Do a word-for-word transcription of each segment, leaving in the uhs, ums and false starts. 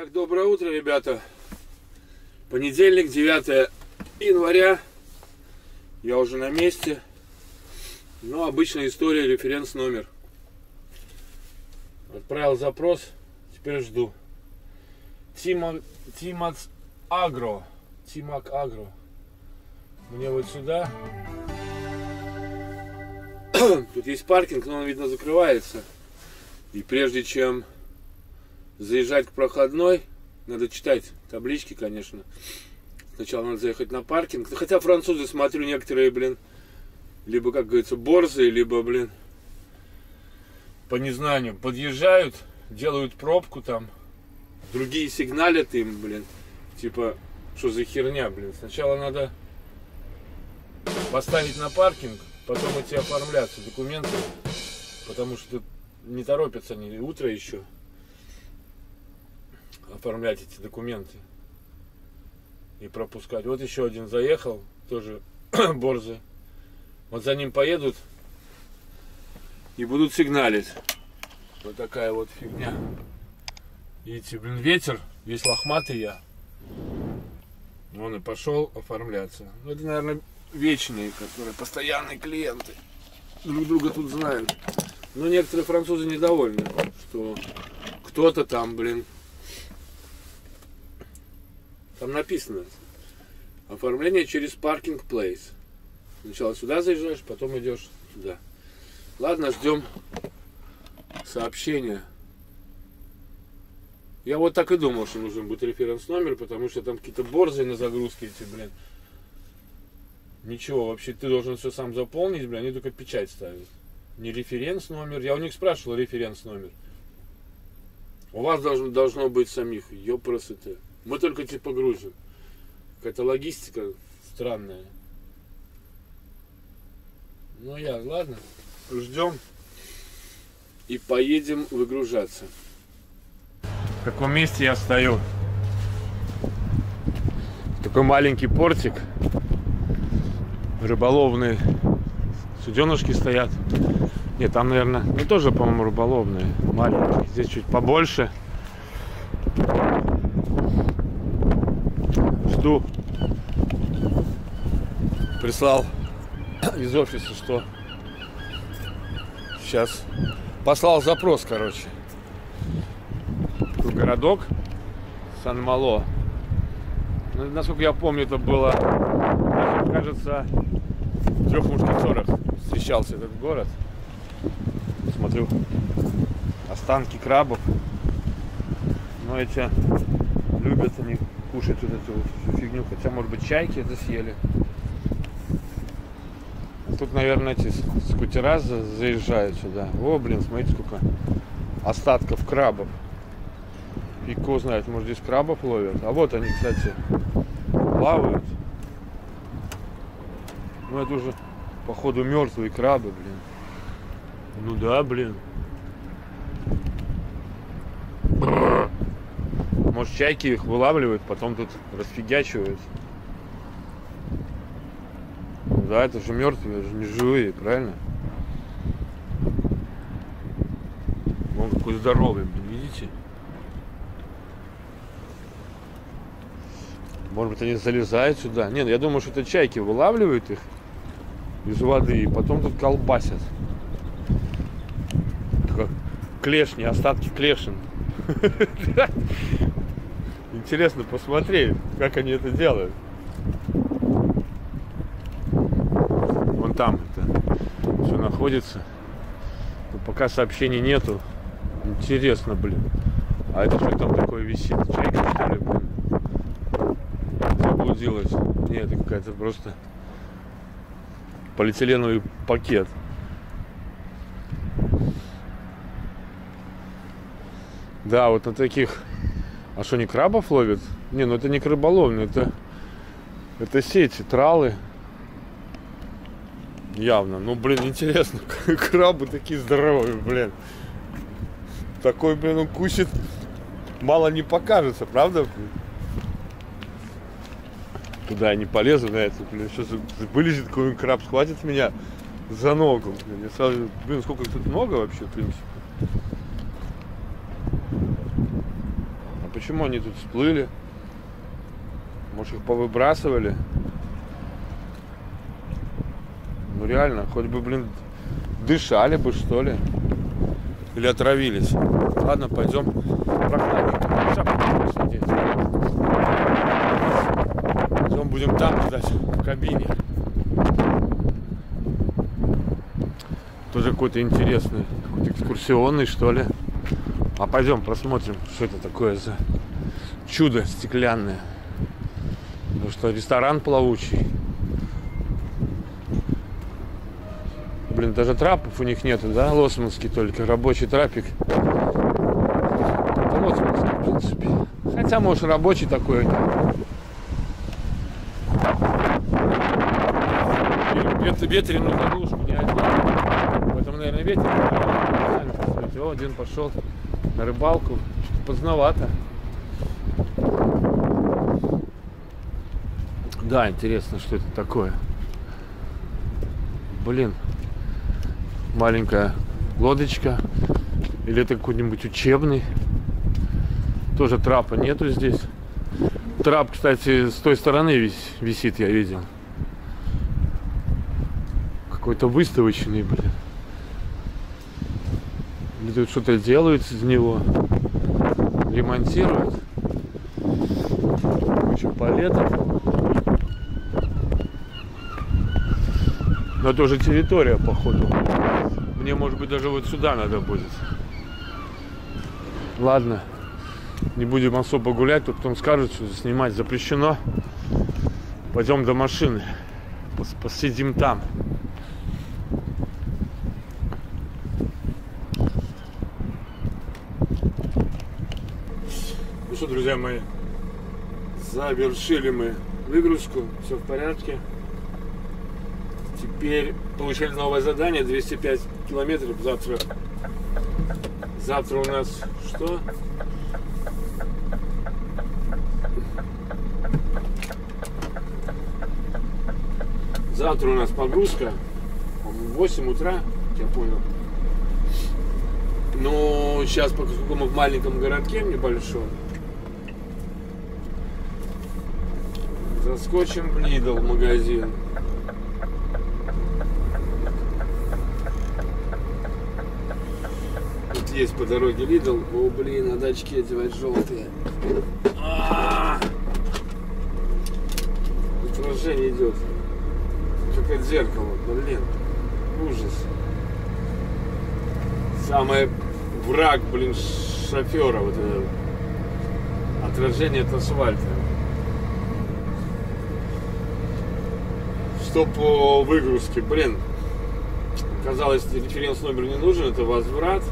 Так, доброе утро, ребята. Понедельник, девятое января. Я уже на месте. Но обычная история, референс номер. Отправил запрос, теперь жду. Тимак Агро. Тимак Агро. Мне вот сюда. Тут есть паркинг, но он, видно, закрывается. И прежде чем заезжать к проходной, надо читать таблички, конечно. Сначала надо заехать на паркинг. Хотя французы, смотрю, некоторые, блин, либо, как говорится, борзые, либо, блин, по незнанию подъезжают, делают пробку там. Другие сигналят им, блин. Типа, что за херня, блин. Сначала надо поставить на паркинг, потом идти оформляться документы, потому что не торопятся они, утро еще, оформлять эти документы и пропускать. Вот еще один заехал, тоже борзый. Вот за ним поедут и будут сигналить. Вот такая вот фигня. Видите, блин, ветер, весь лохматый я. Он и пошел оформляться. Это, наверное, вечные, которые постоянные клиенты. Друг друга тут знают. Но некоторые французы недовольны, что кто-то там, блин, там написано: оформление через паркинг плейс. Сначала сюда заезжаешь, потом идешь туда. Ладно, ждем сообщения. Я вот так и думал, что нужен будет референс-номер, потому что там какие-то борзые на загрузке эти, блин. Ничего, вообще ты должен все сам заполнить, блин, они только печать ставят. Не референс-номер. Я у них спрашивал референс-номер. У вас должно, должно быть самих. Ёпросыте. Мы только типа грузим. Какая-то логистика странная. Ну я, ладно. Ждем. И поедем выгружаться. В каком месте я стою? Такой маленький портик. Рыболовные суденышки стоят. Нет, там, наверное, ну тоже, по-моему, рыболовные. Маленькие. Здесь чуть побольше. Жду. Прислал из офиса, что сейчас послал запрос, короче. Такой городок Сан-Мало. Насколько я помню, это было, кажется, в трех мушкетерах встречался этот город. Смотрю, останки крабов. Но эти любят они кушать вот эту всю фигню. Хотя, может быть, чайки это съели. Тут, наверное, эти скутера заезжают сюда. О, блин, смотрите, сколько остатков крабов. И кто знает, может, здесь крабов ловят. А вот они, кстати, плавают. Ну, это уже, походу, мертвые крабы, блин. Ну да, блин. Может, чайки их вылавливают, потом тут расфигачивают. Да, это же мертвые, это же не живые, правильно? Вон какой здоровый, блин, видите? Может быть, они залезают сюда. Нет, я думаю, что это чайки вылавливают их из воды и потом тут колбасят. Как клешни, остатки клешен. Интересно посмотреть, как они это делают. Вон там это все находится. Но пока сообщений нету. Интересно, блин. А это что там такое висит? Чайка, что ли, блин? Заблудилась. Нет, это какая-то просто полиэтиленовый пакет. Да, вот на таких. А что, не крабов ловят? Не, ну это не краболовные, это, это сети, тралы. Явно. Ну, блин, интересно, крабы такие здоровые, блин. Такой, блин, он кусит. Мало не покажется, правда? Туда я не полезу, на это, блин. Сейчас вылезет какой-нибудь краб, схватит меня за ногу. Блин, я сразу, блин, сколько тут много вообще, в принципе. Почему они тут всплыли? Может, их повыбрасывали? Ну реально, хоть бы, блин, дышали бы, что ли. Или отравились. Ладно, пойдем прохладненько. Потом будем там ждать, в кабине. Тоже какой-то интересный, какой-то экскурсионный, что ли. А пойдем посмотрим, что это такое за чудо стеклянное. Потому что ресторан плавучий. Блин, даже трапов у них нету, да? Лоцманский только, рабочий трапик. Это лоцманский, в принципе. Хотя, может, рабочий такой. Ветреную заглушку не одел. Поэтому, наверное, ветер. О, один пошел на рыбалку. Что-то поздновато. Да, интересно, что это такое. Блин. Маленькая лодочка. Или это какой-нибудь учебный. Тоже трапа нету здесь. Трап, кстати, с той стороны висит, я видел. Какой-то выставочный, блин. Или тут что-то делают из него. Ремонтируют. Куча палетов. Но тоже территория, походу. Мне, может быть, даже вот сюда надо будет. Ладно. Не будем особо гулять, то потом скажут, что снимать запрещено. Пойдем до машины. Посидим там. Ну что, друзья мои, завершили мы выгрузку. Все в порядке. Теперь получили новое задание, двести пять километров. Завтра, завтра у нас что? Завтра у нас погрузка в восемь утра, я понял. Ну, сейчас, поскольку мы в маленьком городке, небольшом, заскочим в Lidl магазин. Есть по дороге Lidl. О, блин, надо очки одевать желтые. А -а -а! Отражение идет. Как это зеркало, блин. Ужас. Самый враг, блин, шофера. Вот это. Отражение от асфальта. Что по выгрузке, блин. Казалось, референс номер не нужен, это возврат.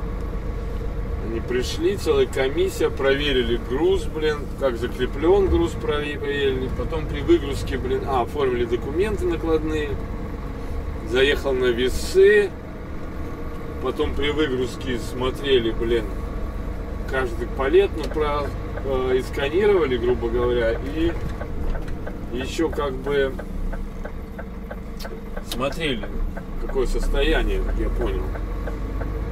Они пришли, целая комиссия, проверили груз, блин, как закреплен груз, проверили. Потом при выгрузке, блин, а, оформили документы накладные. Заехал на весы. Потом при выгрузке смотрели, блин, каждый палет, ну, про, э, и сканировали, грубо говоря. И еще как бы смотрели, какое состояние, как я понял.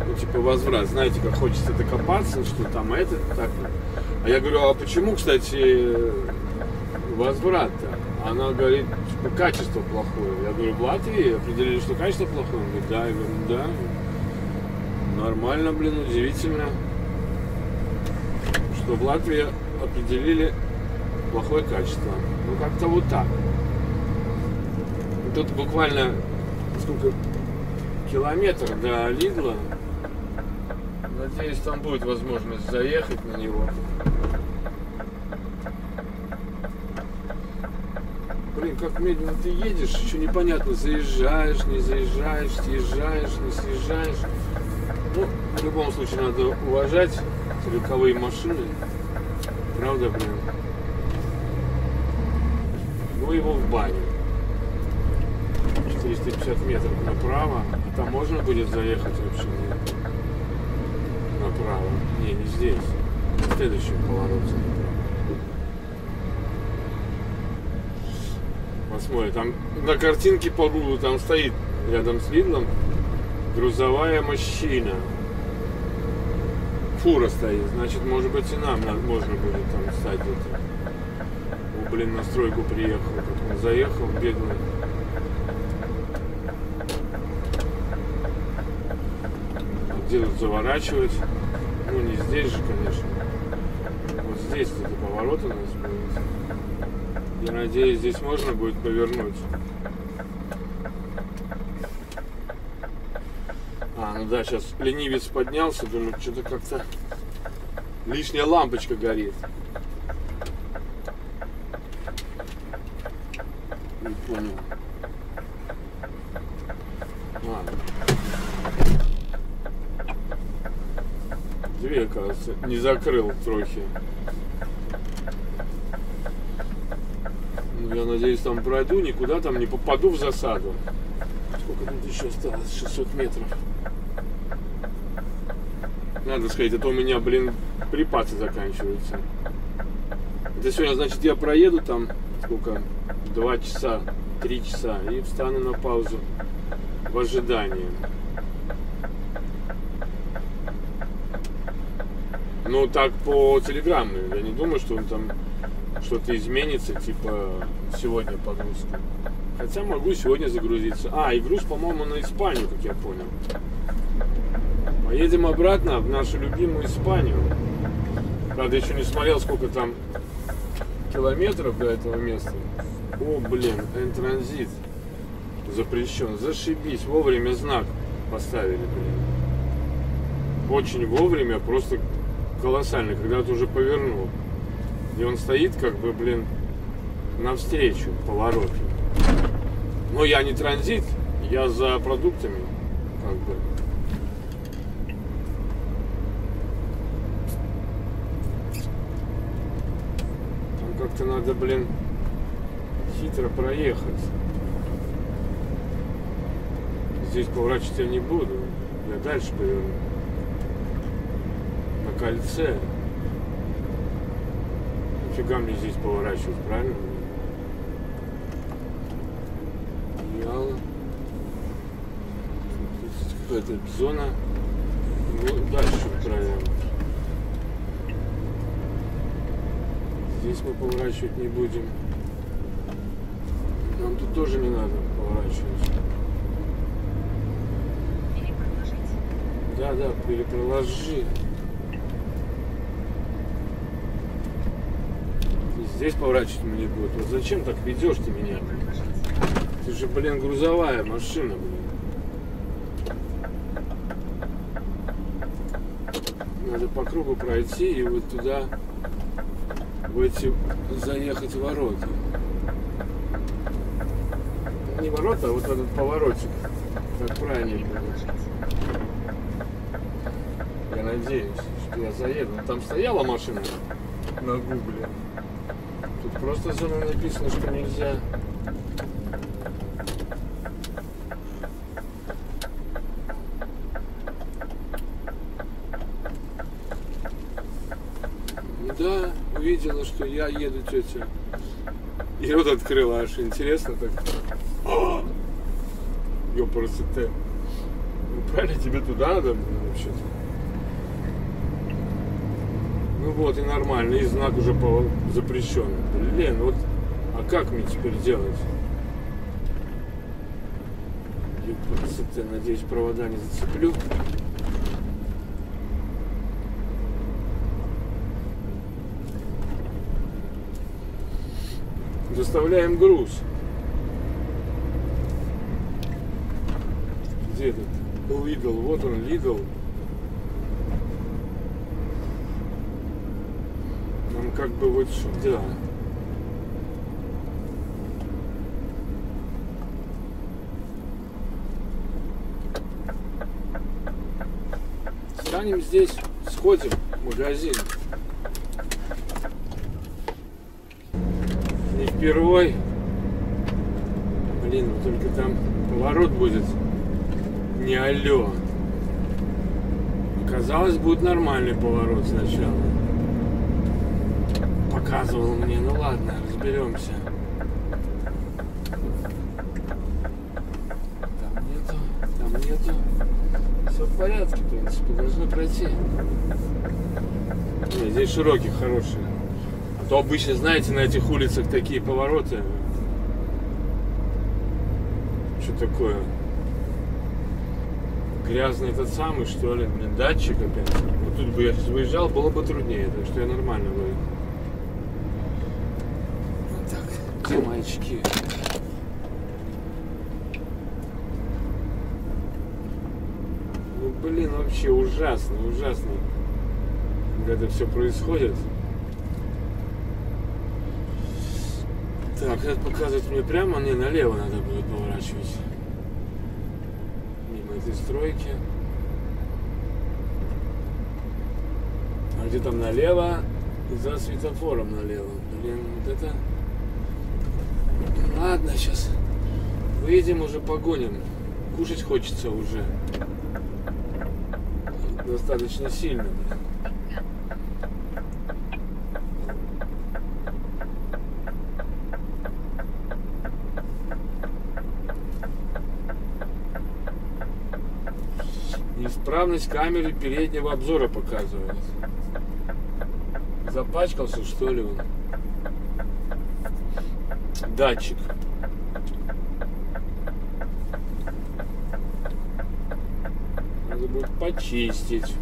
Ну, типа возврат, знаете, как хочется докопаться, что там это, так. А я говорю, а почему, кстати, возврат-то? Она говорит, типа, качество плохое. Я говорю, в Латвии определили, что качество плохое? Он говорит, да, я говорю, ну да. Нормально, блин, удивительно, что в Латвии определили плохое качество. Ну, как-то вот так. И тут буквально, сколько, километр до Lidl. Надеюсь, там будет возможность заехать на него. Блин, как медленно ты едешь, еще непонятно, заезжаешь, не заезжаешь, съезжаешь, не съезжаешь. Ну, в любом случае, надо уважать легковые машины. Правда, блин? Ну, его в баню. четыреста пятьдесят метров направо. А там можно будет заехать вообще? Нет. Направо. Не, не здесь. В следующем повороте. Посмотрим. Там на картинке по Гуглу там стоит рядом с Lidl'ом грузовая машина. Фура стоит. Значит, может быть, и нам можно будет найдете. О, блин, на стройку приехал, потом заехал, бедный. Где тут заворачивать? Ну, не здесь же, конечно. Вот здесь тут повороты у нас будет. Я надеюсь, здесь можно будет повернуть. А, ну да, сейчас ленивец поднялся, думаю, что-то как-то лишняя лампочка горит. Не понял. Ладно. Дверь, кажется, не закрыл трохи. Ну, я надеюсь, там пройду, никуда там не попаду в засаду. Сколько тут еще осталось? шестьсот метров. Надо сказать, а то у меня, блин, припасы заканчиваются. Это сегодня, значит, я проеду там, сколько, два часа, три часа, и встану на паузу в ожидании. Ну, так по телеграмму, я не думаю, что он там что-то изменится, типа, сегодня погрузка. Хотя могу сегодня загрузиться. А, и груз, по-моему, на Испанию, как я понял. Едем обратно в нашу любимую Испанию. Правда, еще не смотрел, сколько там километров до этого места. О, блин, Н-транзит запрещен. Зашибись, вовремя знак поставили, блин. Очень вовремя, просто колоссально, когда ты уже повернул. И он стоит, как бы, блин, навстречу повороту. Но я не транзит, я за продуктами, как бы. Как-то надо, блин, хитро проехать. Здесь поворачивать я не буду. Я дальше поверну. На кольце. Нафига мне здесь поворачивать, правильно? Какая-то зона. Ну, дальше проверим. Здесь мы поворачивать не будем. Нам тут тоже не надо поворачивать. Перепроложить. Да, да, перепроложи. И здесь поворачивать мы не будем. Вот зачем так ведешь ты меня? Ты же, блин, грузовая машина, блин. Надо по кругу пройти и вот туда... в эти заехать в ворота. Не ворота, а вот этот поворотик. Как правильно было. Я надеюсь, что я заеду. Там стояла машина на гугле. Тут просто зона написано, что нельзя. Да, увидела, что я еду, тетя. И вот открыла, аж интересно так. Ёпарасоте. Ну, правильно, тебе туда надо вообще-то. Ну вот, и нормально, и знак уже запрещен. Блин, вот, а как мне теперь делать? Ёпарасоте, надеюсь, провода не зацеплю. Доставляем груз. Где этот? Lidl. Вот он, Lidl. Нам как бы вот сюда. Станем здесь, сходим в магазин. Впервой, блин, только там поворот будет не алё. Оказалось, будет нормальный поворот сначала. Показывал мне, ну ладно, разберемся. Там нету, там нету. Все в порядке, в принципе, должны пройти. Нет, здесь широкий, хороший. то обычно, знаете, на этих улицах такие повороты. Что такое? Грязный этот самый, что ли? Блин, датчик опять. Вот тут бы я сейчас выезжал, было бы труднее, так что я нормально выехал. Вот так, где мои очки? Ну, блин, вообще ужасно, ужасно, когда все происходит. Так, это показывать мне прямо, мне налево надо будет поворачивать. Мимо этой стройки. А где там налево? За светофором налево. Блин, вот это... Ладно, сейчас выедем, уже погоним. Кушать хочется уже. Достаточно сильно. Неисправность камеры переднего обзора показывает. Запачкался, что ли, он? Датчик. Надо будет почистить.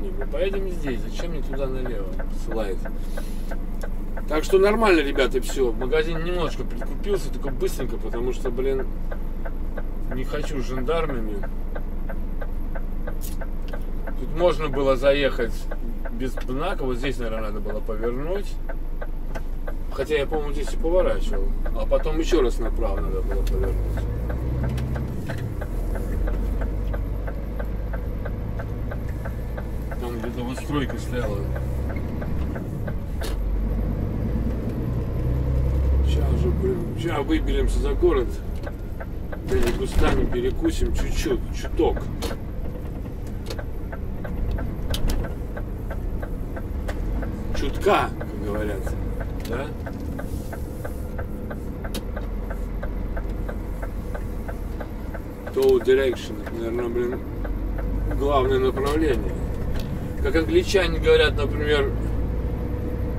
Не, мы поедем здесь. Зачем мне туда налево? Слайд. Так что нормально, ребята, все. Магазин немножко прикупился, только быстренько, потому что, блин, не хочу с жандармами. Тут можно было заехать без знака. Вот здесь, наверное, надо было повернуть. Хотя я, по-моему, здесь и поворачивал. А потом еще раз направо надо было повернуть. Там где-то вот стройка стояла. Сейчас выберемся за город, перед кустами перекусим чуть-чуть, чуток. Чутка, как говорят, да? Toe direction, наверное, блин, главное направление. Как англичане говорят, например,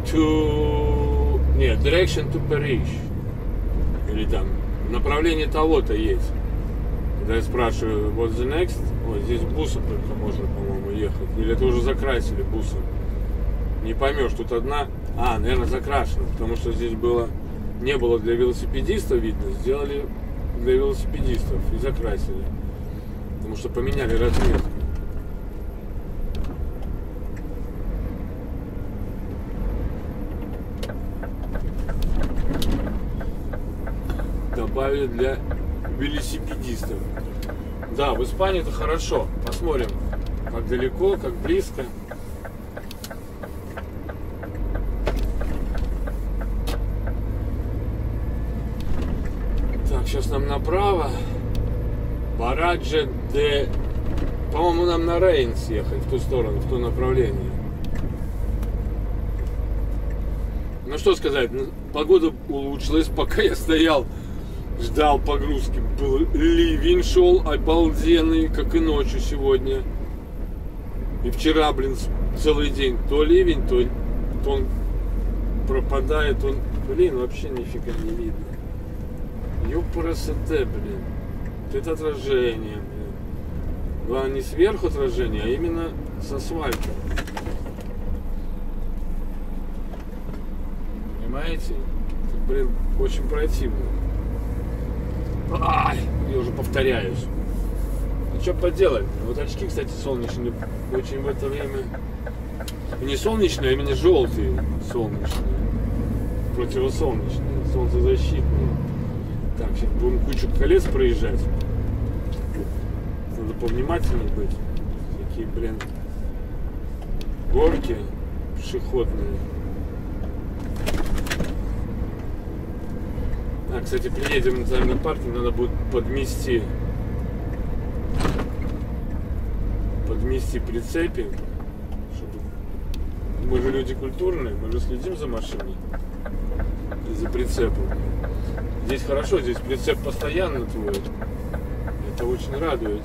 to... Нет, direction to Paris. Или там направление того-то есть. Когда я спрашиваю, what's the next? Вот здесь бусом только можно, по-моему, ехать. Или это уже закрасили бусом? Не поймешь, тут одна. А, наверное, закрашено, потому что здесь было не было для велосипедистов видно, сделали для велосипедистов и закрасили, потому что поменяли разметку. Для велосипедистов. Да, в Испании это хорошо. Посмотрим, как далеко, как близко. Так, сейчас нам направо. Бараджа де... По-моему, нам на Рейнс ехать, в ту сторону, в то направление. Ну что сказать, погода улучшилась, пока я стоял. Ждал погрузки. Был ливень, шел обалденный, как и ночью сегодня. И вчера, блин, целый день. То ливень, то, то он пропадает, он, блин, вообще нифига не видно. Ёпарасоте, блин. Это отражение, блин. Главное, не сверху отражение, а именно с асфальта. Понимаете? Это, блин, очень противно. Ай, я уже повторяюсь. Ну что поделать? Вот очки, кстати, солнечные. Очень в это время. Не солнечные, а именно желтые солнечные. Противосолнечные, солнцезащитные. Так, сейчас будем кучу колец проезжать. Надо повнимательнее быть. Такие, блин, горки пешеходные. А, кстати, приедем в национальный паркинг, надо будет подмести, подмести прицепи, чтобы... Мы же люди культурные, мы же следим за машиной и за прицепом. Здесь хорошо, здесь прицеп постоянно твой, это очень радует.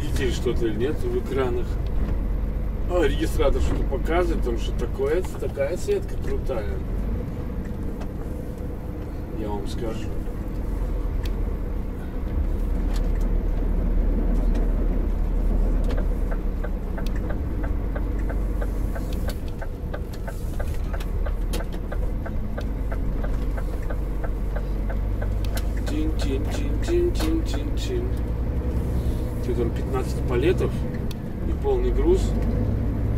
детей что-то или нет в экранах. А, регистратор что-то показывает, потому что такое, такая сетка крутая. Я вам скажу. Чин-чин-чин-чин-чин-чин. Что там, пятнадцать палетов и полный груз.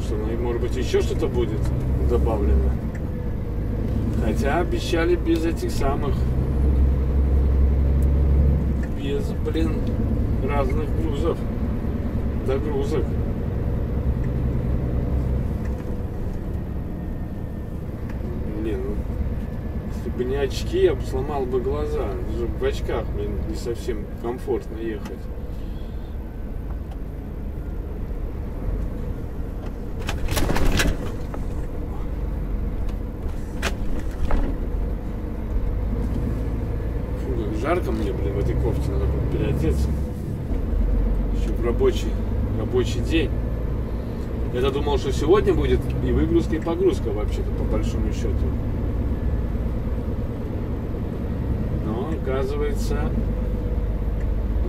Что, ну, может быть, еще что-то будет добавлено. Хотя обещали без этих самых, без, блин, разных грузов, догрузок. Блин, ну, если бы не очки, я бы сломал бы глаза. Даже в очках, блин, не совсем комфортно ехать. Жарко мне, блин, в этой кофте, надо будет переодеться. Еще в рабочий, рабочий день. Я-то думал, что сегодня будет и выгрузка, и погрузка, вообще-то, по большому счету. Но, оказывается,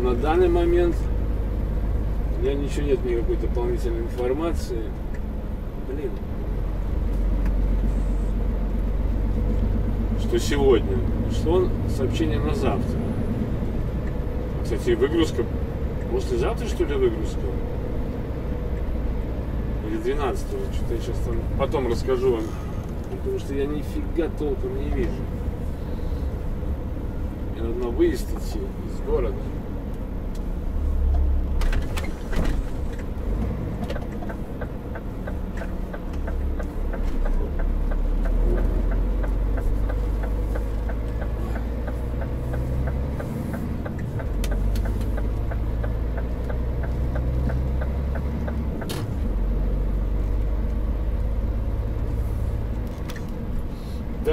на данный момент у меня ничего нет, никакой дополнительной информации. Блин. Что сегодня, что сообщение на завтра. Кстати, выгрузка послезавтра, что ли, выгрузка? Или двенадцатого, что-то я сейчас там потом расскажу вам, потому что я нифига толком не вижу. Мне надо на выезд идти из города.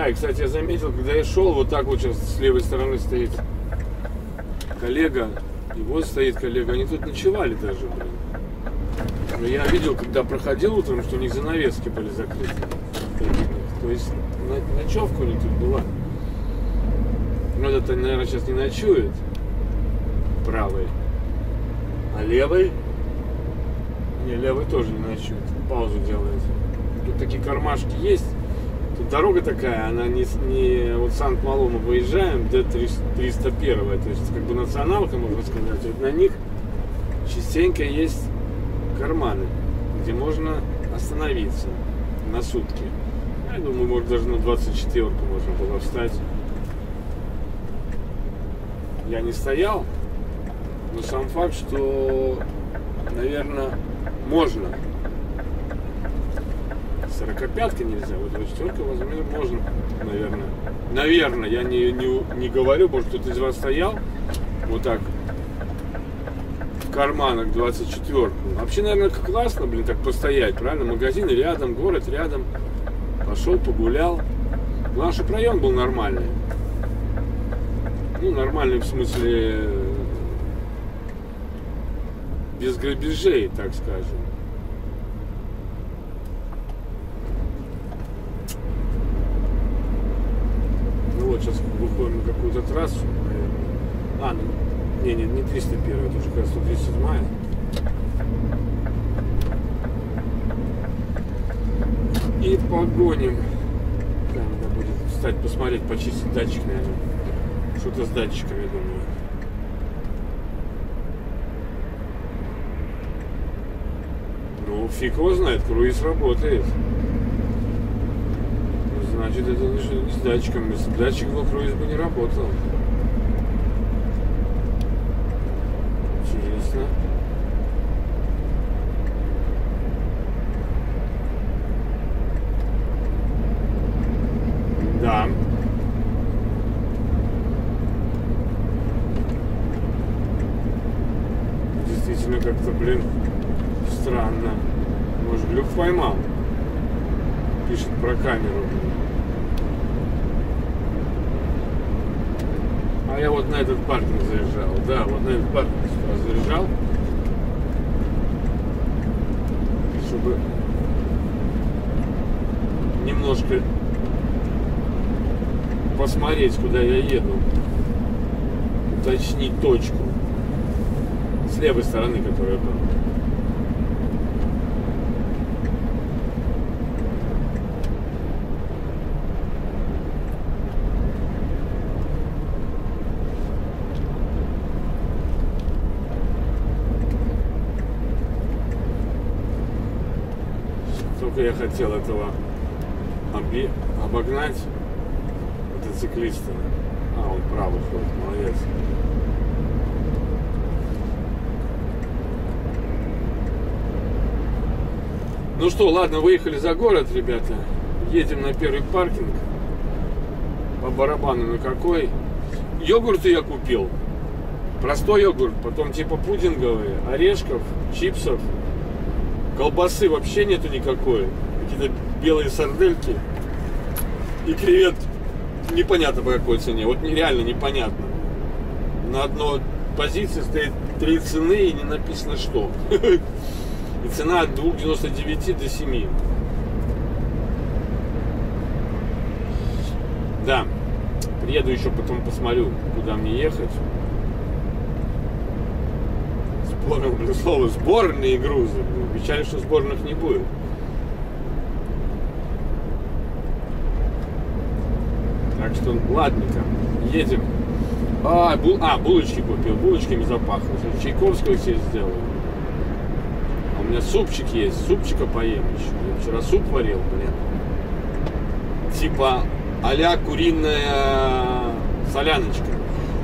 И, кстати, я заметил, когда я шел, вот так вот сейчас с левой стороны стоит коллега, и вот стоит коллега, они тут ночевали даже, блин. Но я видел, когда проходил утром, что у них занавески были закрыты. То есть ночевка у них тут была. Но это, наверное, сейчас не ночует правой, а левой, не, левой тоже не ночует, паузу делает. Тут такие кармашки есть. Дорога такая, она не, не вот Сан-Мало мы выезжаем, Д триста один, то есть как бы националка, можно сказать, вот на них частенько есть карманы, где можно остановиться на сутки. Я думаю, может, даже на двадцать четвёрку можно было встать. Я не стоял, но сам факт, что, наверное, можно. сорокопятка нельзя, вот двадцать четвёрка, возможно, можно, наверное. Наверное, я не, не, не говорю, может, кто-то из вас стоял вот так в карманах двадцать четвёрку. Вообще, наверное, классно, блин, так постоять, правильно? Магазины рядом, город рядом. Пошел, погулял. Главное, что проем был нормальный. Ну, нормальный в смысле без грабежей, так скажем. Сейчас выходим на какую-то трассу. А, ну, не, не, не триста один, это уже, кажется, сто тридцать седьмая. И погоним. Да, надо будет встать, посмотреть, почистить датчик, наверное. Что-то с датчиками, думаю. Ну, фиг его знает, круиз работает. Значит, это не с датчиком. Если бы датчик был, круиз бы не работал. Интересно. Да. Действительно, как-то, блин, странно. Может, глюк поймал. Пишет про камеру. А я вот на этот паркинг заезжал, да, вот на этот паркинг заезжал, бы немножко посмотреть, куда я еду, уточнить точку с левой стороны, которая была. Только я хотел этого обогнать мотоциклиста. А, он правый ходит, молодец. Ну что, ладно, выехали за город, ребята. Едем на первый паркинг. По барабану на какой. Йогурты я купил. Простой йогурт, потом типа пудинговые, орешков, чипсов. Колбасы вообще нету никакой. Какие-то белые сардельки. И кревет непонятно по какой цене. Вот нереально непонятно. На одной позиции стоит три цены и не написано что. И цена от двух девяносто девяти до семи. Да. Приеду еще потом посмотрю, куда мне ехать. Сборы, блин, слово сборные грузы. Обещали, что сборных не будет. Так что, ладненько, едем. А, бу... а булочки купил. Булочками запахло. Чайковского себе сделаю. У меня супчик есть, супчика поем еще. Я вчера суп варил, блин. Типа а-ля куриная соляночка.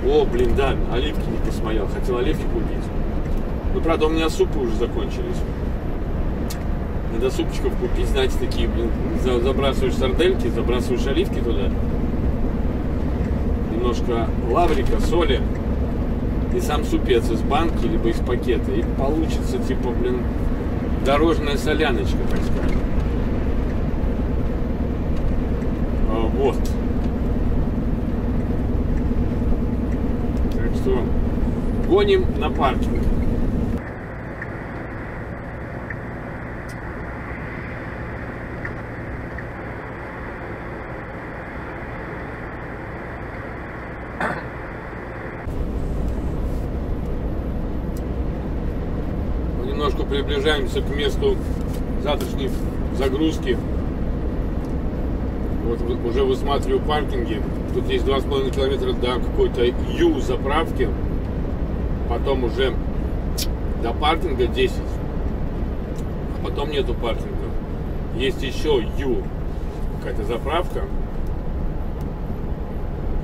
О, блин, да, оливки не посмотрел. Хотел оливки купить. Ну, правда, у меня супы уже закончились. Надо супчиков купить, знаете, такие, блин, забрасываешь сардельки, забрасываешь оливки туда. Немножко лаврика, соли. И сам супец из банки, либо из пакета. И получится, типа, блин, дорожная соляночка, так скажем. А, вот. Так что гоним на паркинг. Приближаемся к месту завтрашней загрузки. Вот уже высматриваю паркинги. Тут есть два с половиной километра до какой-то Ю заправки. Потом уже до паркинга десять. А потом нету паркинга. Есть еще Ю. Какая-то заправка.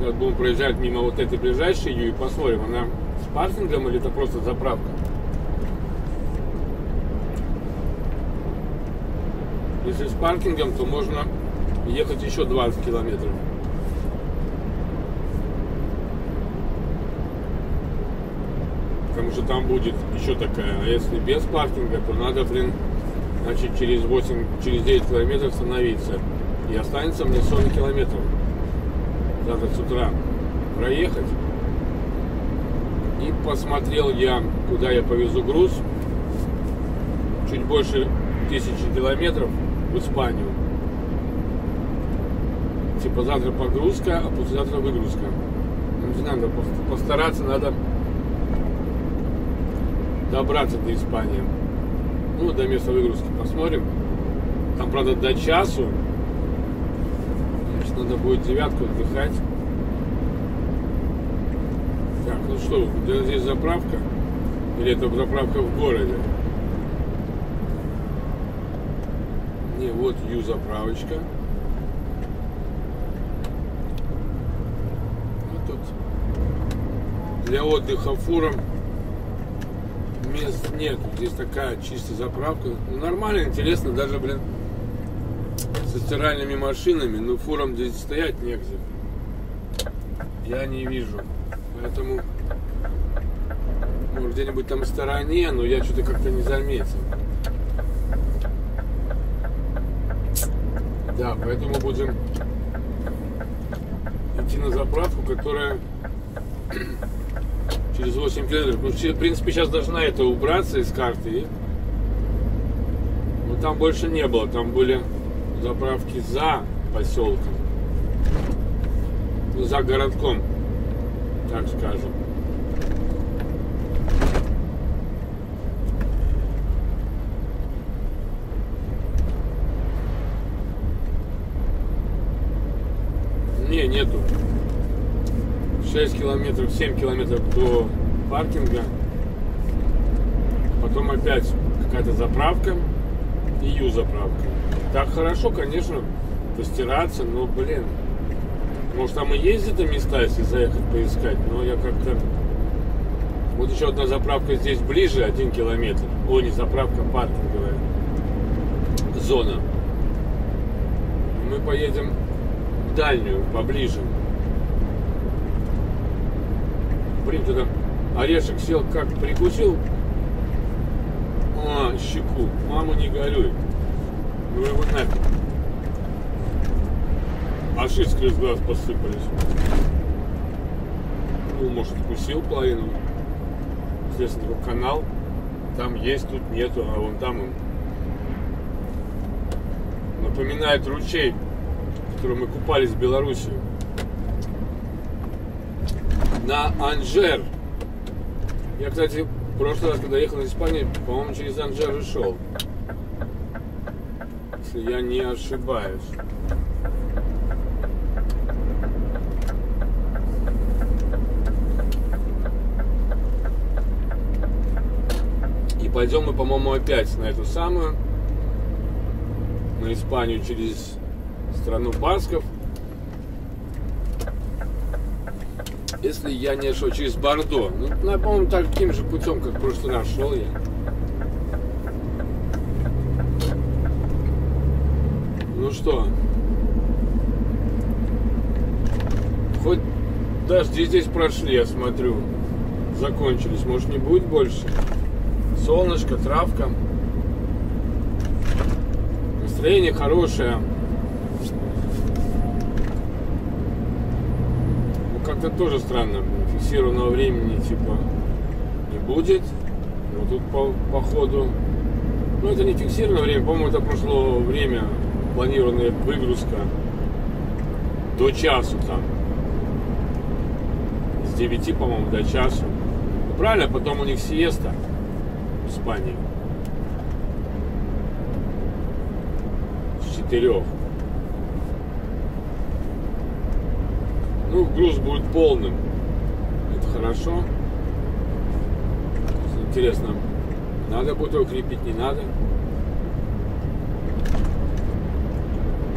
Сейчас будем проезжать мимо вот этой ближайшей Ю и посмотрим, она с паркингом или это просто заправка. Если с паркингом, то можно ехать еще двадцать километров. Потому что там будет еще такая. А если без паркинга, то надо, блин, значит, через восемь, через девять километров становиться. И останется мне сорок километров. Завтра с утра проехать. И посмотрел я, куда я повезу груз. Чуть больше тысячи километров. В Испанию. Типа завтра погрузка, а послезавтра выгрузка. Не надо постараться, надо добраться до Испании. Ну, до места выгрузки посмотрим. Там, правда, до часу. Значит, надо будет девятку отдыхать. Так, ну что, где здесь заправка? Или это заправка в городе? И вот Ю заправочка. И тут для отдыха фуром мест нет. Здесь такая чистая заправка. Ну, нормально, интересно, даже, блин, со стиральными машинами. Но фуром здесь стоять негде. Я не вижу. Поэтому, может, где-нибудь там в стороне, но я что-то как-то не заметил. Да, поэтому будем идти на заправку, которая через восемь километров. Ну, в принципе, сейчас должна это убраться из карты. И вот там больше не было, там были заправки за поселком, за городком, так скажем. Не, нету. шесть километров, семь километров до паркинга. Потом опять какая-то заправка и ю-заправка. Так хорошо, конечно, постираться, но, блин, может, там и есть где-то места, если заехать поискать, но я как-то... Вот еще одна заправка здесь ближе, один километр. О, не заправка, паркинговая зона. Мы поедем в дальнюю, поближе. Блин, туда орешек сел, как прикусил. А, щеку. Мама, не горюй. Ну его нафиг. Аж искры из глаз посыпались. Ну, может, вкусил половину. Естественно, такой канал. Там есть, тут нету, а вон там он. Напоминает ручей, в котором мы купались в Беларуси. На Анжер. Я, кстати, в прошлый раз, когда ехал из Испании, по-моему, через Анжер и шел. Если я не ошибаюсь. И пойдем мы, по-моему, опять на эту самую, на Испанию через страну басков. Если я не шел через Бордо. Ну, я, по-моему, таким же путем, как в прошлый раз шел я. Ну что? Хоть дожди здесь прошли, я смотрю. Закончились. Может, не будет больше? Солнышко, травка. Настроение хорошее. Как-то тоже странно, фиксированного времени типа не будет. Вот тут по, по ходу, ну это не фиксированное время, по-моему, это прошло время, планированная выгрузка до часу там, с девяти, по-моему, до часу. Ну, правильно, потом у них сиеста в Испании с четырех. Ну, груз будет полным. Это хорошо. Интересно, надо будет его крепить, не надо?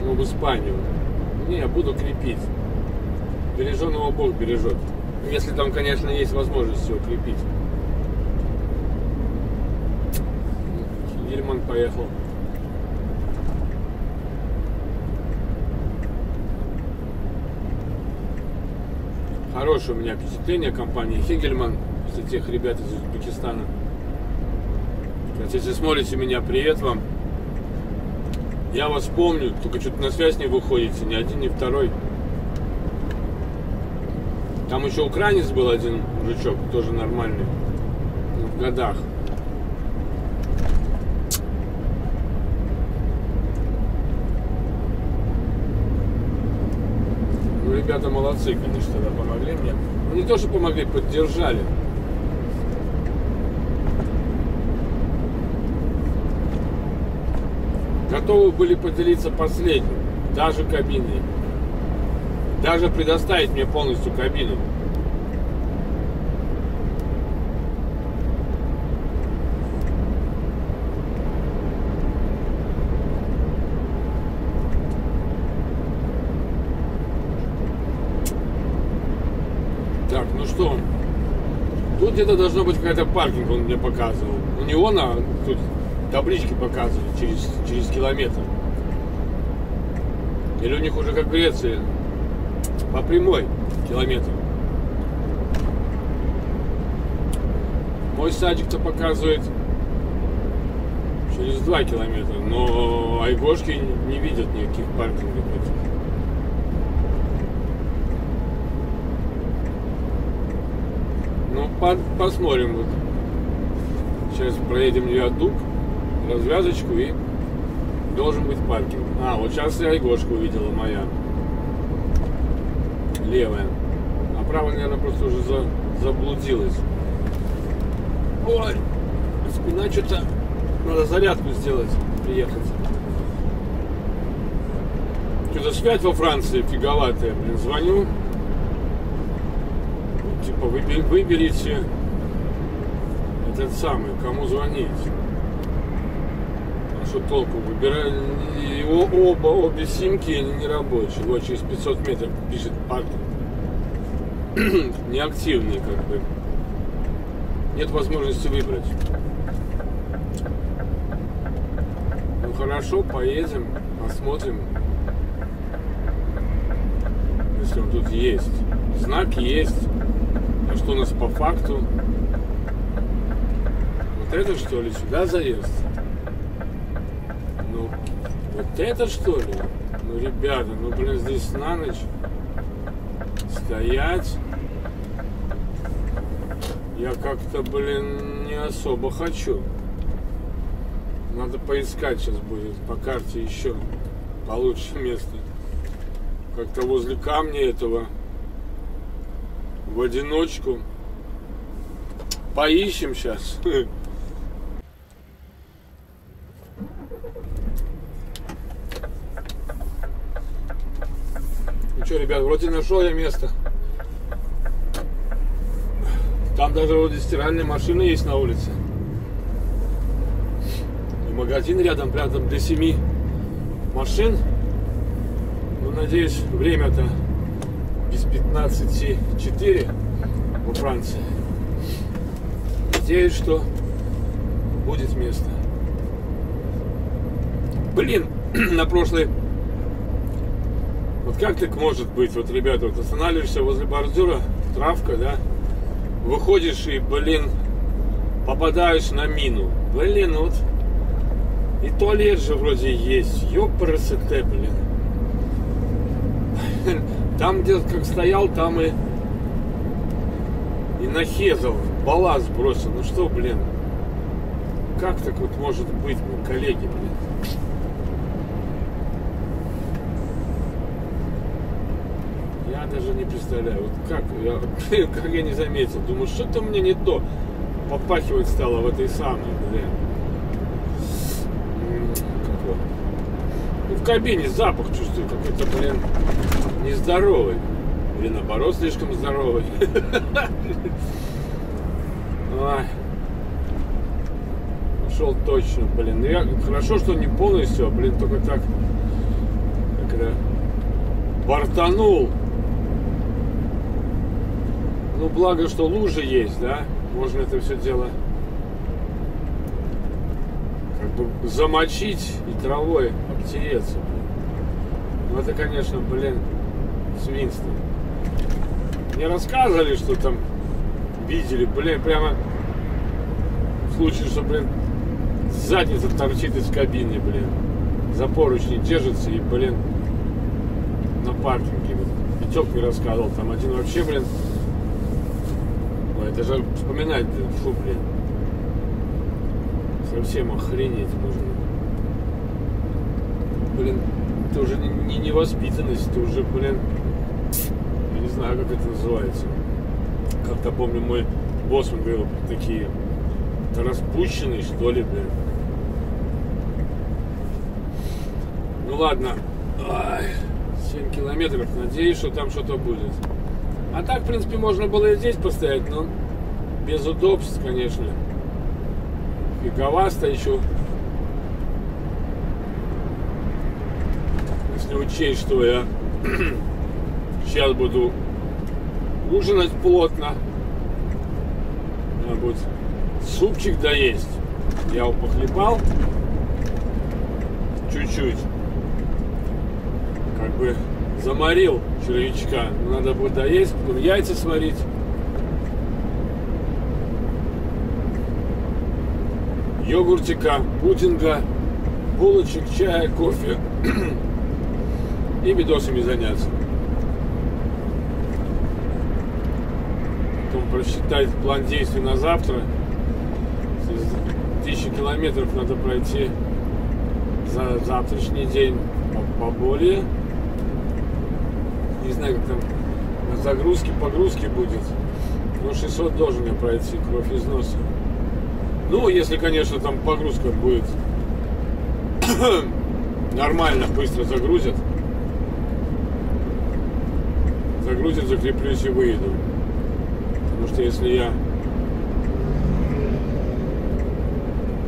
Ну, в Испанию. Не, буду крепить. Береженого Бог бережет. Если там, конечно, есть возможность его крепить. Hegelmann поехал. Хорошее у меня впечатление компании Hegelmann, из тех ребят из Узбекистана. Если смотрите меня, привет вам. Я вас помню, только что-то на связь не выходите, ни один, ни второй. Там еще украинец был один мужичок, тоже нормальный, в годах. Ребята молодцы, конечно, да, помогли мне. Не то, что помогли, поддержали. Готовы были поделиться последним, даже кабиной. Даже предоставить мне полностью кабину. Что? Тут где-то должно быть какая-то паркинг, он мне показывал. У него на тут таблички показывали через, через километр. Или у них уже как в Греции по прямой километр. Мой садик-то показывает через два километра, но айгошки не видят никаких паркингов. Посмотрим. Сейчас проедем виадук, развязочку и должен быть паркинг. А, вот сейчас я Егошку увидела, моя. Левая. А правая, наверное, просто уже за... заблудилась. Ой, спина что-то... Надо зарядку сделать, приехать. Что-то связь во Франции фиговатая, блин, звоню. Типа, выбер... выберите этот самый, кому звонить. Толку выбираю, его оба обе симки не рабочие. Вот через пятьсот метров пишет паркинг, неактивные, как бы нет возможности выбрать. Ну хорошо, поедем, посмотрим, если он тут есть. Знак есть, а что у нас по факту? Вот это что ли, сюда заезд? Вот это что ли? Ну, ребята, ну, блин, здесь на ночь стоять я как-то, блин, не особо хочу. Надо поискать сейчас будет по карте еще получше место. Как-то возле камня этого в одиночку. Поищем сейчас. Что, ребят, вроде нашел я место. Там даже вроде стиральная машина есть на улице. И магазин рядом, рядом для семи машин. Ну, надеюсь, время-то без пятнадцати четыре во Франции. Надеюсь, что будет место. Блин, на прошлой... Вот как так может быть? Вот, ребята, вот останавливаешься возле бордюра, травка, да? Выходишь и, блин, попадаешь на мину. Блин, вот. И туалет же вроде есть. Ёпрсете, блин. Там, где как стоял, там и... И нахезал, балласт бросил. Ну что, блин? Как так вот может быть, блин, коллеги, блин? Даже не представляю, вот как я, как я не заметил, думаю, что-то мне не то попахивать стало в этой самой, блин. Ну, в кабине запах чувствую какой-то, блин, нездоровый, или наоборот слишком здоровый. Пошел точно, блин. Я хорошо, что не полностью, а, блин, только так, когда бортанул. Ну, благо, что лужи есть, да? Можно это все дело как бы замочить и травой обтереться. Ну, это, конечно, блин, свинство. Мне рассказывали, что там видели, блин, прямо в случае, что, блин, задница торчит из кабины, блин. За поручни держится и, блин, на паркинге. Пятёк мне рассказывал, там один вообще, блин, даже вспоминать, фу, блин, совсем охренеть можно. Блин, это уже не, не невоспитанность, это уже, блин, я не знаю, как это называется. Как-то помню, мой босс, он говорил, такие распущенные, что ли, блин. Ну ладно, ой, семь километров, надеюсь, что там что-то будет. А так, в принципе, можно было и здесь постоять, но без удобств, конечно. Фиговасто еще. Если учесть, что я сейчас буду ужинать плотно. Надо будет супчик доесть. Я его похлебал чуть-чуть. Как бы... Заморил червячка. Надо будет доесть, потом яйца сварить. Йогуртика, пудинга, булочек, чая, кофе. И видосами заняться. Потом просчитать план действий на завтра. Тысячи километров надо пройти за завтрашний день поболее. Не знаю, как там на загрузке, погрузке будет. Ну, шестьсот должен я пройти, кровь из носа. Ну, если, конечно, там погрузка будет нормально, быстро загрузят. Загрузят, закреплюсь и выеду. Потому что если я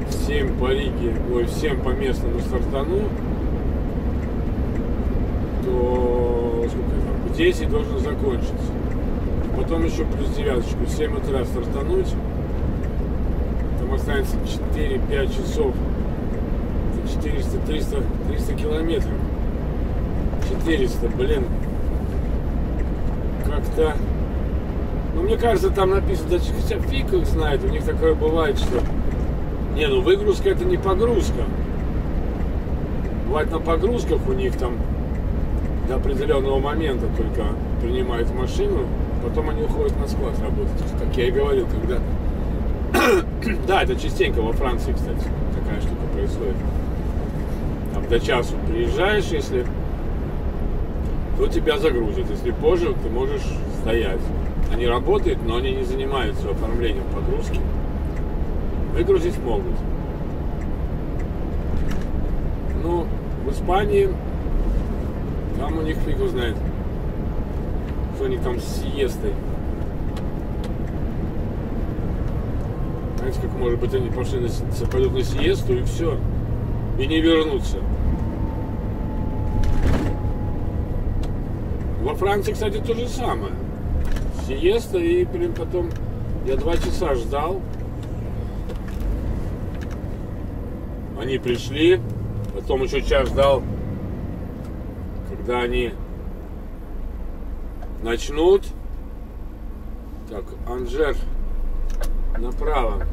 в семь по Риге, ой, в семь по местному стартану, то сколько я там, в десять должен закончить. Потом еще плюс девяточку, в семь утра стартануть. Там останется четыре-пять часов. четыреста-триста километров. четыреста, блин. Как-то... Ну, мне кажется, там написано, да, хотя фиг их знает, у них такое бывает, что... Не, ну выгрузка — это не погрузка. Бывает, на погрузках у них там до определенного момента только принимают машину, потом они уходят на склад работать. Как я и говорил, когда... Да, это частенько во Франции, кстати, такая штука происходит. Там до часу приезжаешь, если... то тебя загрузят. Если позже, ты можешь стоять. Они работают, но они не занимаются оформлением погрузки. Выгрузить могут. Ну, в Испании там у них фиг узнает, что они там с сиестой. Знаете, как может быть, они пошли на, пойдут на сиесту и все. И не вернутся. Во Франции, кстати, то же самое. Сиеста, и, блин, потом я два часа ждал. Они пришли, потом еще час ждал, когда они начнут. Так, Анжер направо.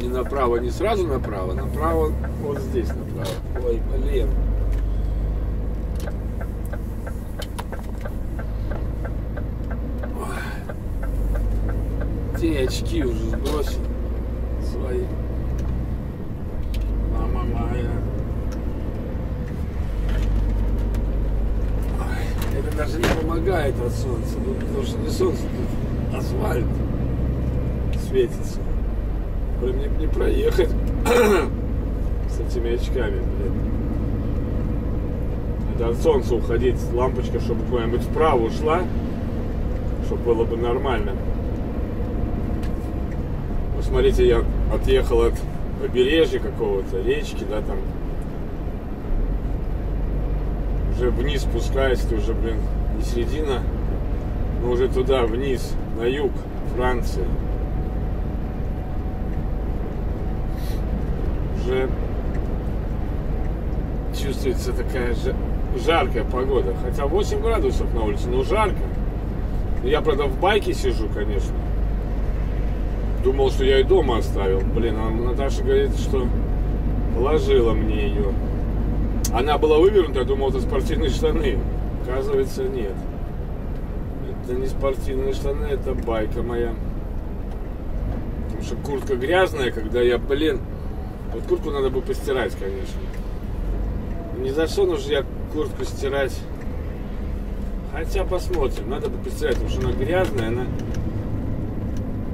Не направо, не сразу направо, направо, вот здесь направо. Ой, блин. Ой. Те очки уже сбросил свои. Мама моя. Ой, это даже не помогает от солнца, ну, потому что не солнце, а асфальт светится. Блин, мне не проехать с этими очками, блин. Надо от солнца уходить, лампочка, чтобы куда-нибудь вправо ушла, чтобы было бы нормально. Вот смотрите, я отъехал от побережья какого-то, речки, да, там. Уже вниз спускаюсь, ты уже, блин, не середина, но уже туда, вниз, на юг Франции. Уже чувствуется такая же жаркая погода, хотя восемь градусов на улице, но жарко. Я, правда, в байке сижу, конечно. Думал, что я и дома оставил. Блин, а Наташа говорит, что положила мне ее. Она была вывернута, я думал, это спортивные штаны. Оказывается, нет. Это не спортивные штаны, это байка моя. Потому что куртка грязная, когда я, блин... Вот куртку надо бы постирать, конечно. Не за что нужно я куртку стирать. Хотя посмотрим. Надо бы постирать, потому что она грязная. Она...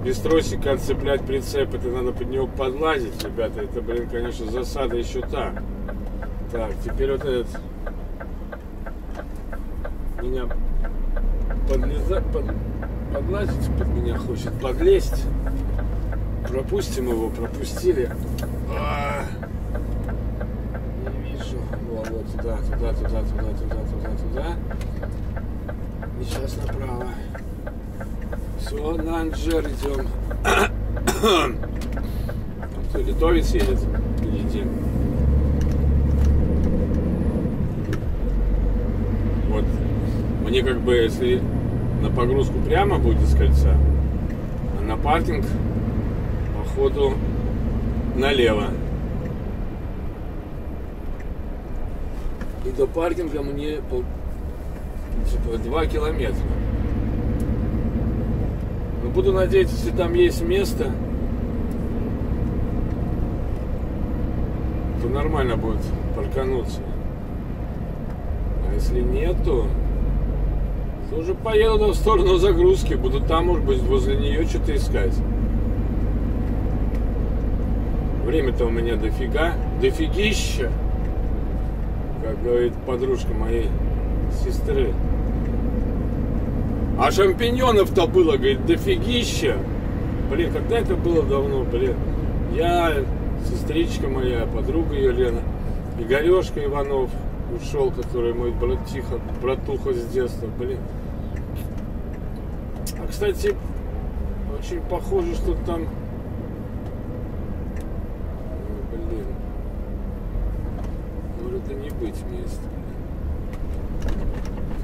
Без тросика отцеплять прицеп, это надо под него подлазить, ребята. Это, блин, конечно, засада еще та. Так, теперь вот этот... Меня подлезать, под... подлазить под меня хочет, подлезть. Пропустим его, пропустили. А -а -а. Не вижу. Вот, вот туда, туда, туда, туда, туда, туда, туда. И сейчас направо. Все, на Анжер идем. Кто, литовец едет? Едем. Вот. Мне как бы, если на погрузку прямо будет из кольца, а на паркинг ходу налево. И до паркинга мне пол... типа два километра. Ну, Буду надеяться, если там есть место, то нормально будет паркануться. А если нету, то уже поеду в сторону загрузки. Буду там, может быть, возле нее что-то искать. Время-то у меня дофига, дофигища, как говорит подружка моей сестры. А шампиньонов-то было, говорит, дофигища. Блин, когда это было давно, блин. Я, сестричка моя, подруга ее Лена, Игорешка Иванов ушел, который мой братиха, братуха с детства, блин. А, кстати, очень похоже, что там... Блин. Может и не быть места.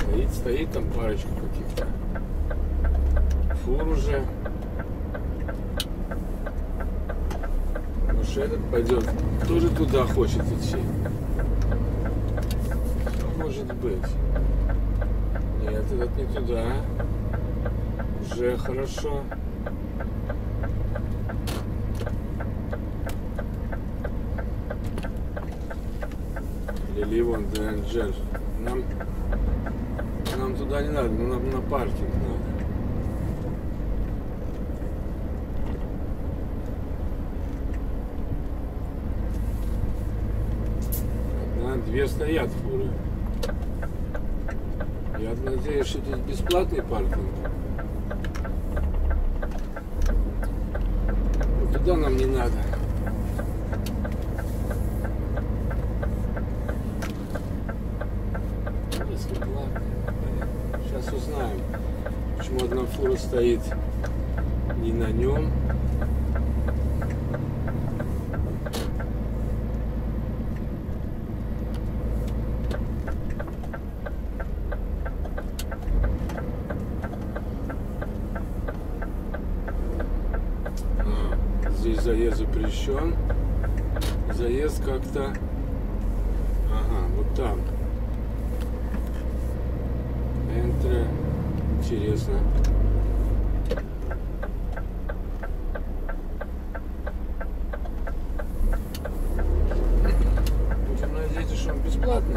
Стоит, стоит там парочка каких-то. Фур уже. Может, этот пойдет. Тоже туда хочет идти. Что может быть? Нет, этот не туда. Уже хорошо. Лили вон до Анжер. Нам... Нам туда не надо, нам на паркинг надо. Одна-две стоят фуры. Я надеюсь, что здесь бесплатный паркинг. Но туда нам не надо. Одна фура стоит не на нем. А, здесь заезд запрещен. Заезд как-то... Ага, вот там. Энтри. Интересно. Будем надеяться, что он бесплатный.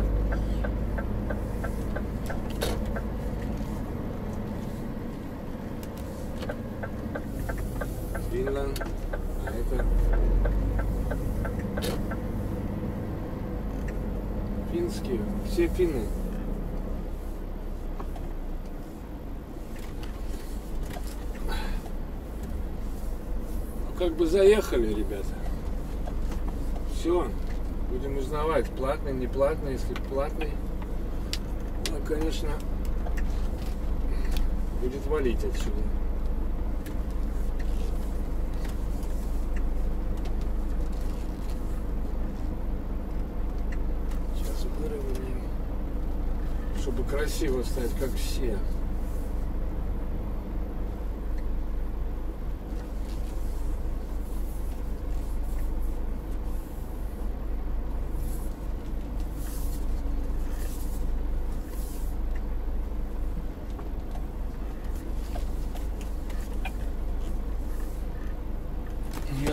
Финлянд. А это... Финские. Все финны. Как бы заехали, ребята. Все, будем узнавать, платный, не платный. Если платный, ну, конечно, будет валить отсюда. Сейчас выровняем, чтобы красиво стать, как все.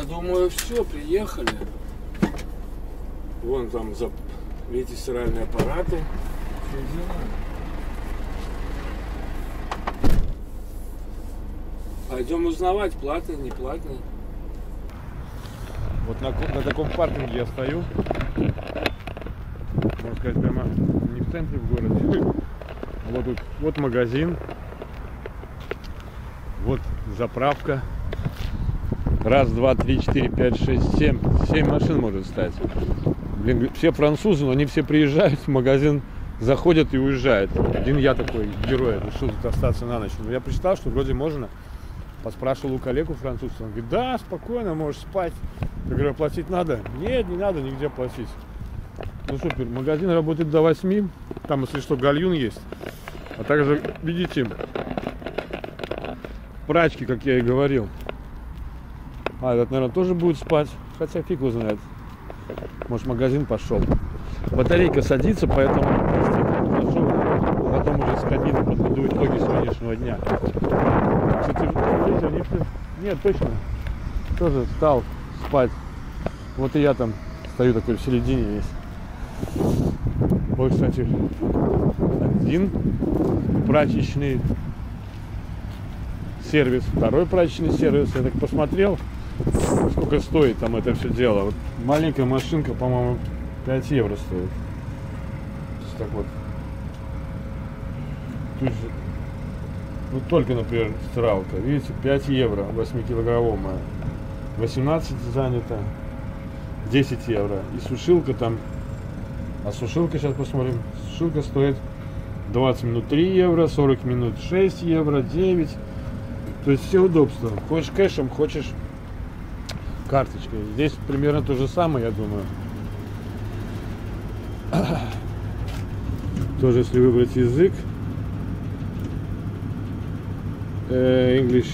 Думаю, все, приехали. Вон там, за... видите, стиральные аппараты. Пойдем узнавать, платный, не платный. Вот на, на таком паркинге я стою. Можно сказать, прямо не в центре в городе. Вот тут, вот магазин. Вот заправка. Раз, два, три, четыре, пять, шесть, семь. Семь машин может стать. Блин, все французы, но они все приезжают в магазин, заходят и уезжают. Один я такой герой, решил тут остаться на ночь. Но я прочитал, что вроде можно. Поспрашивал у коллег, у французов. Он говорит, да, спокойно, можешь спать. Я говорю, платить надо? Нет, не надо нигде платить. Ну супер, магазин работает до восьми. Там, если что, гальюн есть. А также, видите, прачки, как я и говорил. А, этот, наверное, тоже будет спать. Хотя фиг узнает. Может, магазин пошел. Батарейка садится, поэтому пошел. Потом уже сходили по ходу итоги сегодняшнего дня. вечер не пришел. Нет, точно. Тоже встал спать. Вот и я там стою такой в середине весь. Вот, кстати, один прачечный сервис, второй прачечный сервис. Я так посмотрел, сколько стоит там это все дело. Вот маленькая машинка, по-моему, пять евро стоит. Так вот. Тут же, ну, только, например, страука. Видите, пять евро, восьмикилограммовая. восемнадцать занято. десять евро. И сушилка там. А сушилка, сейчас посмотрим. Сушилка стоит двадцать минут три евро, сорок минут шесть евро, девять. То есть все удобства. Хочешь кэшем, хочешь карточкой. Здесь примерно то же самое, я думаю. Тоже, если выбрать язык. English.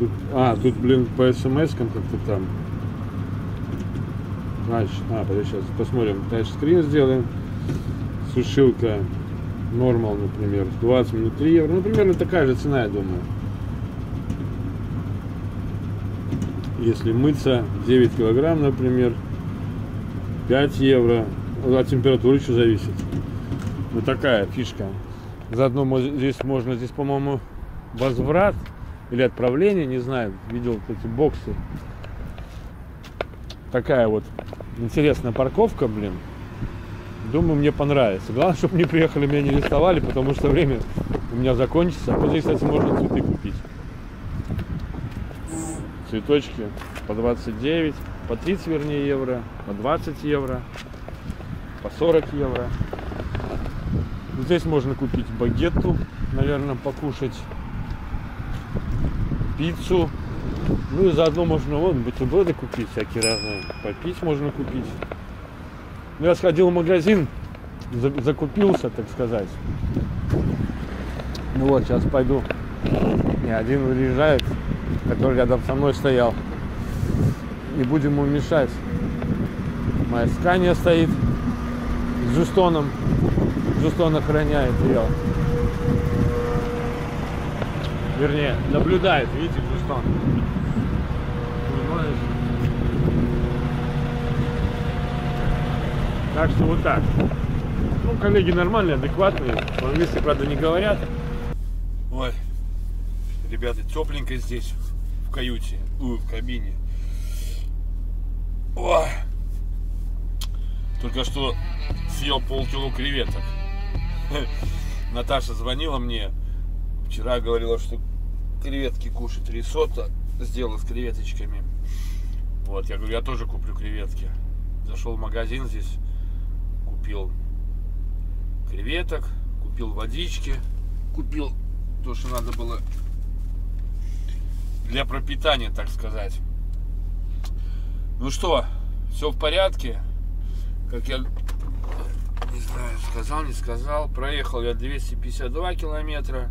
Тут, а, тут, блин, по смс-кам как-то там. Значит, а, подожди, сейчас посмотрим. Тачскрин сделаем. Сушилка. Нормал, например. двадцать минут три евро. Ну, примерно такая же цена, я думаю. Если мыться, девять килограмм, например. пять евро. От температуры еще зависит. Вот такая фишка. Заодно здесь можно, здесь, по-моему, возврат или отправление, не знаю, видел эти боксы. Такая вот интересная парковка, блин. Думаю, мне понравится. Главное, чтобы мне приехали, меня не арестовали, потому что время у меня закончится. Вот здесь, кстати, можно цветы купить. Цветочки по двадцать девять, по тридцать, вернее, евро, по двадцать евро. По сорок евро. Здесь можно купить багетту, наверное, покушать, пиццу. Ну и заодно можно вон бутерброды купить всякие разные. Попить можно купить. Ну, я сходил в магазин, закупился, так сказать. Ну вот, сейчас пойду. И один выезжает, который рядом со мной стоял. Не будем ему мешать. Моя Скания стоит. С Жустоном. Жустон охраняет ее. Вернее, наблюдает, видите, Жустон. Понимаешь? Так что вот так. Ну, коллеги нормальные, адекватные. По-английски, правда, не говорят. Ой, ребята, тепленько здесь, в каюте, у, в кабине. Ой. Только что съел полкило креветок. Наташа звонила мне вчера, говорила, что креветки кушать, рисотто сделала с креветочками. Вот, я говорю, я тоже куплю креветки. Зашел в магазин здесь, купил креветок, купил водички, купил то, что надо было для пропитания, так сказать. Ну что, все в порядке. Как я, не знаю, сказал, не сказал. Проехал я двести пятьдесят два километра,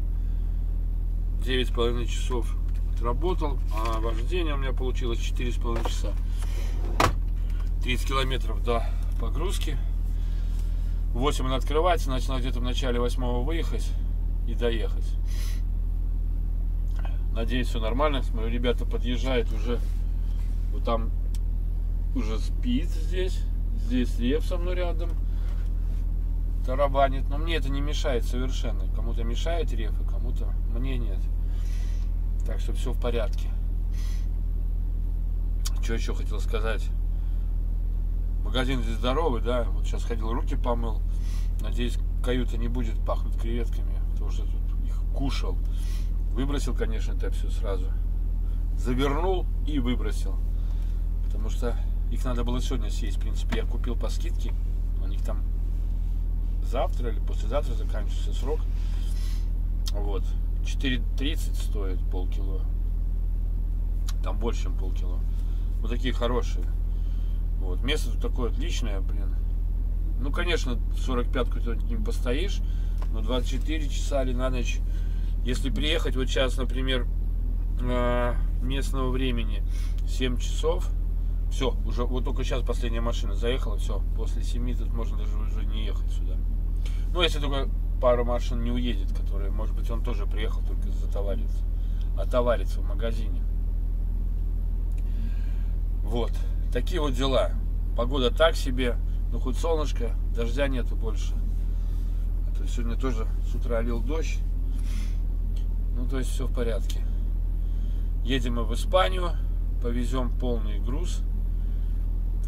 девять с половиной часов отработал. А вождение у меня получилось четыре с половиной часа. тридцать километров до погрузки. В восемь она открывается, начала где-то в начале восьмого выехать и доехать. Надеюсь, все нормально. Мои ребята подъезжают уже. Вот там уже спит здесь. Здесь Лев со мной рядом тарабанит, но мне это не мешает совершенно. Кому-то мешает Рев, а кому-то мне нет. Так что все в порядке. Что еще хотел сказать? Магазин здесь здоровый, да? Вот сейчас ходил, руки помыл. Надеюсь, каюта не будет пахнуть креветками, потому что тут их кушал. Выбросил, конечно, это все сразу. Завернул и выбросил, потому что их надо было сегодня съесть. В принципе, я купил по скидке. У них там завтра или послезавтра заканчивается срок. Вот. четыре тридцать стоит полкило. Там больше, чем полкило. Вот такие хорошие. Вот. Место тут такое отличное, блин. Ну, конечно, сорок пятку ты не постоишь. Но двадцать четыре часа или на ночь. Если приехать вот сейчас, например, местного времени семь часов. Все, уже вот только сейчас последняя машина заехала, все, после семи тут можно даже уже не ехать сюда. Ну, если только пару машин не уедет, которые, может быть, он тоже приехал только затовариться, отовариться в магазине. Вот, такие вот дела. Погода так себе, но хоть солнышко, дождя нету больше. А то сегодня тоже с утра лил дождь. Ну, то есть все в порядке. Едем мы в Испанию, повезем полный груз.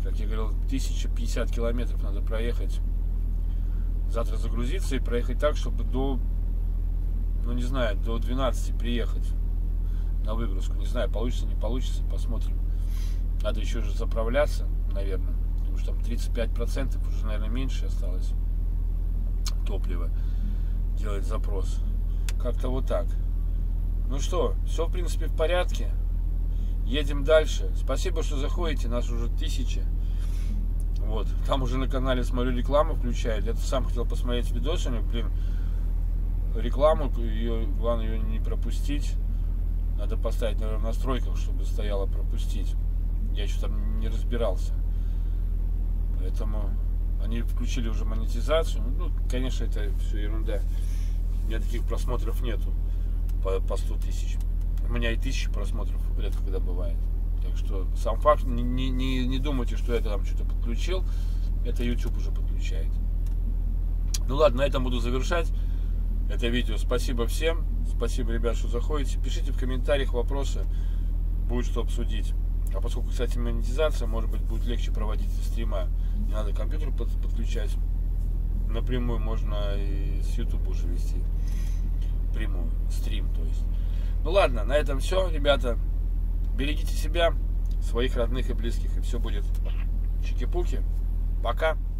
Как я говорил, тысяча пятьдесят километров надо проехать. Завтра загрузиться и проехать так, чтобы до, ну не знаю, до двенадцати приехать на выгрузку. Не знаю, получится, не получится, посмотрим. Надо еще же заправляться, наверное, потому что там тридцать пять процентов уже, наверное, меньше осталось топлива, делать запрос. Как-то вот так. Ну что, все, в принципе, в порядке. Едем дальше. Спасибо, что заходите, нас уже тысячи. Вот, там уже на канале, смотрю, рекламу включают. Я сам хотел посмотреть видос, но, блин, рекламу, ее, главное ее не пропустить. Надо поставить, наверное, в настройках, чтобы стояло пропустить. Я еще там не разбирался. Поэтому они включили уже монетизацию. Ну, конечно, это все ерунда. У меня таких просмотров нету по, по сто тысяч. У меня и тысячи просмотров редко когда бывает. Так что сам факт, не, не, не думайте, что я там что-то подключил. Это YouTube уже подключает. Ну ладно, на этом буду завершать это видео. Спасибо всем. Спасибо, ребят, что заходите. Пишите в комментариях вопросы. Будет что обсудить. А поскольку, кстати, монетизация, может быть, будет легче проводить стрима. Не надо компьютер подключать. Напрямую можно и с YouTube уже вести. Прямую. Стрим, то есть. Ну ладно, на этом все, ребята. Берегите себя, своих родных и близких. И все будет чики-пуки. Пока.